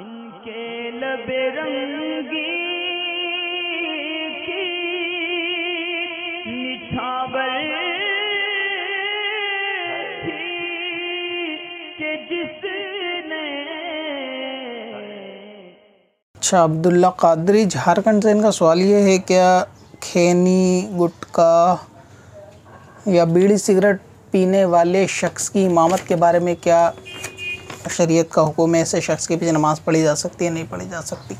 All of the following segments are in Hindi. इनके लबे रंगी की मिठावर थी के जिसने। अच्छा, अब्दुल्ला कदरी झारखंड से, इनका सवाल ये है क्या खैनी, गुटखा या बीड़ी सिगरेट पीने वाले शख्स की इमामत के बारे में क्या शरीयत का हुक्म है? ऐसे शख्स के पीछे नमाज़ पढ़ी जा सकती है, नहीं पढ़ी जा सकती?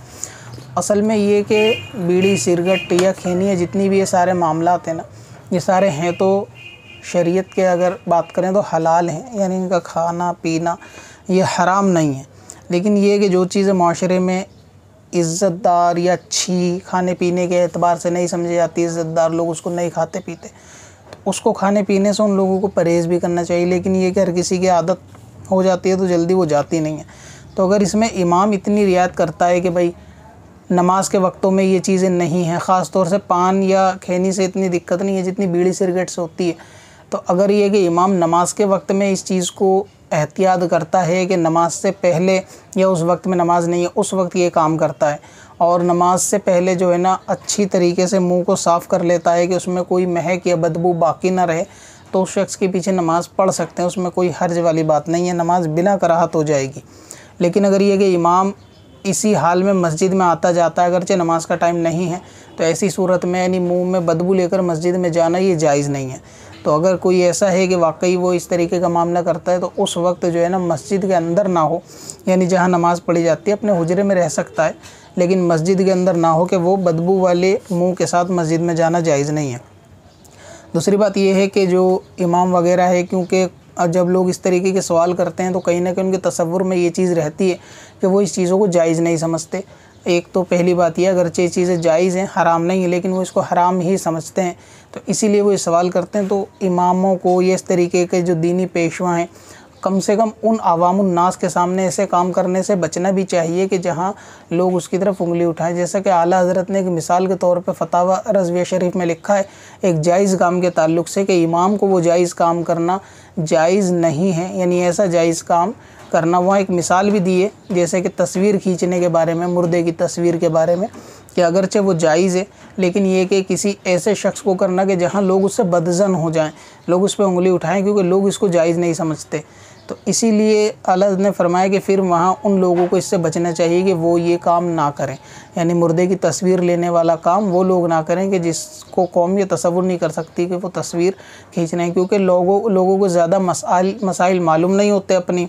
असल में ये कि बीड़ी सिगरेट या खैनी है, जितनी भी ये सारे मामलात हैं ना, ये सारे हैं तो शरीयत के अगर बात करें तो हलाल हैं, यानी इनका खाना पीना ये हराम नहीं है। लेकिन ये कि जो चीज़ें माशरे में इज़्ज़तदार या अच्छी खाने पीने के एतबार से नहीं समझी जाती, इज़्ज़तदार लोग उसको नहीं खाते पीते, उसको खाने पीने से उन लोगों को परहेज़ भी करना चाहिए। लेकिन ये कि हर किसी की आदत हो जाती है तो जल्दी वो जाती नहीं है। तो अगर इसमें इमाम इतनी रियायत करता है कि भाई नमाज के वक्तों में ये चीज़ें नहीं हैं, ख़ास तौर से पान या खैनी से इतनी दिक्कत नहीं है जितनी बीड़ी सिगरेट से होती है, तो अगर ये कि इमाम नमाज के वक्त में इस चीज़ को एहतियात करता है कि नमाज से पहले या उस वक्त में नमाज नहीं है, उस वक्त ये काम करता है और नमाज से पहले जो है ना अच्छी तरीके से मुंह को साफ़ कर लेता है कि उसमें कोई महक या बदबू बाकी ना रहे, तो उस शख्स के पीछे नमाज़ पढ़ सकते हैं, उसमें कोई हर्ज वाली बात नहीं है, नमाज बिना कराहत हो जाएगी। लेकिन अगर ये कि इमाम इसी हाल में मस्जिद में आता जाता है अगरचे नमाज का टाइम नहीं है, तो ऐसी सूरत में यानी मुँह में बदबू लेकर मस्जिद में जाना ये जायज़ नहीं है। तो अगर कोई ऐसा है कि वाकई वो इस तरीके का मामला करता है तो उस वक्त जो है ना मस्जिद के अंदर ना हो, यानी जहाँ नमाज़ पढ़ी जाती है अपने हुजरे में रह सकता है, लेकिन मस्जिद के अंदर ना हो कि वो बदबू वाले मुंह के साथ मस्जिद में जाना जायज़ नहीं है। दूसरी बात यह है कि जो इमाम वगैरह है, क्योंकि जब लोग इस तरीके के सवाल करते हैं तो कहीं ना कहीं उनके तसव्वुर में ये चीज़ रहती है कि वो इस चीज़ों को जायज़ नहीं समझते। एक तो पहली बात यह, अगरचे चीज़ें जायज़ हैं, हराम नहीं है, लेकिन वो इसको हराम ही समझते हैं, तो इसीलिए वो ये सवाल करते हैं। तो इमामों को ये इस तरीके के जो दीनी पेशवा हैं, कम से कम उन आवामुन्नास के सामने ऐसे काम करने से बचना भी चाहिए कि जहां लोग उसकी तरफ उंगली उठाएं। जैसा कि आला हजरत ने एक मिसाल के तौर पर फतावा रज़वी शरीफ में लिखा है एक जायज़ काम के ताल्लुक से कि इमाम को वो जायज़ काम करना जायज़ नहीं है, यानी ऐसा जायज़ काम करना। वहाँ एक मिसाल भी दी है, जैसे कि तस्वीर खींचने के बारे में, मुर्दे की तस्वीर के बारे में, कि अगरचे वो जायज़ है लेकिन ये कि किसी ऐसे शख्स को करना कि जहाँ लोग उससे बदजन हो जाएं, लोग उस पर उंगली उठाएं, क्योंकि लोग इसको जायज़ नहीं समझते। तो इसीलिए आला हजरत ने फरमाया कि फिर वहाँ उन लोगों को इससे बचना चाहिए कि वो ये काम ना करें, यानी मुर्दे की तस्वीर लेने वाला काम वो लोग ना करें कि जिसको कौम ये तसव्वुर नहीं कर सकती कि वो तस्वीर खींच रहे हैं, क्योंकि लोगों को ज़्यादा मसाइल मालूम नहीं होते अपनी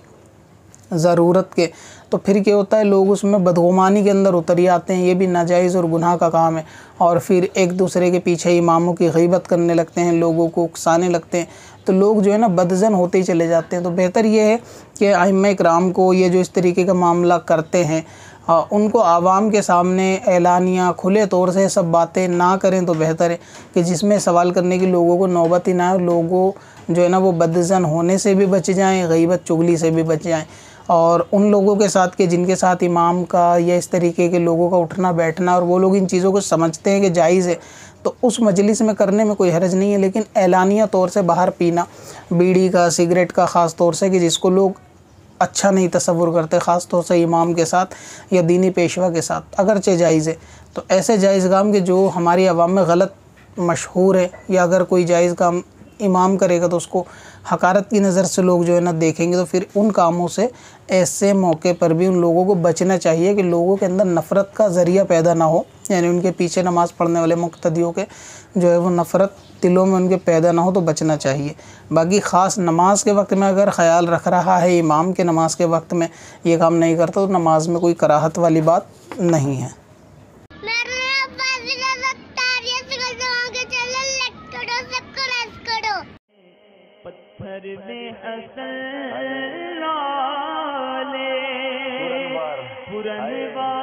ज़रूरत के। तो फिर क्या होता है, लोग उसमें बदगुमानी के अंदर उतर आते हैं, ये भी नाजायज़ और गुनाह का काम है। और फिर एक दूसरे के पीछे इमामों की गीबत करने लगते हैं, लोगों को उकसाने लगते हैं, तो लोग जो है ना बदजन होते ही चले जाते हैं। तो बेहतर ये है कि आइम्मा किराम को ये जो इस तरीके का मामला करते हैं उनको आवाम के सामने एलानिया खुले तौर से सब बातें ना करें तो बेहतर है, कि जिसमें सवाल करने की लोगों को नौबत ही ना हो, लोगों जो है ना वो बदजन होने से भी बच जाएँ, गीबत चुगली से भी बच जाएँ। और उन लोगों के साथ के जिनके साथ इमाम का या इस तरीके के लोगों का उठना बैठना और वो लोग इन चीज़ों को समझते हैं कि जायज़ है, तो उस मजलिस में करने में कोई हरज नहीं है। लेकिन एलानिया तौर से बाहर पीना बीड़ी का, सिगरेट का, ख़ास तौर से कि जिसको लोग अच्छा नहीं तसव्वुर करते, ख़ास तौर से इमाम के साथ या दीनी पेशवा के साथ, अगरचे जायज़ है, तो ऐसे जायज़ काम के जो हमारी आवाम में गलत मशहूर है, या अगर कोई जायज़ काम इमाम करेगा तो उसको हकारत की नज़र से लोग जो है ना देखेंगे, तो फिर उन कामों से ऐसे मौके पर भी उन लोगों को बचना चाहिए कि लोगों के अंदर नफ़रत का ज़रिया पैदा ना हो, यानी उनके पीछे नमाज़ पढ़ने वाले मुक्तदियों के जो है वो नफ़रत दिलों में उनके पैदा ना हो, तो बचना चाहिए। बाकी ख़ास नमाज के वक्त में अगर ख्याल रख रहा है इमाम के नमाज के वक्त में ये काम नहीं करता, तो नमाज में कोई कराहत वाली बात नहीं है। पत्थर में असल लाले पुरनवार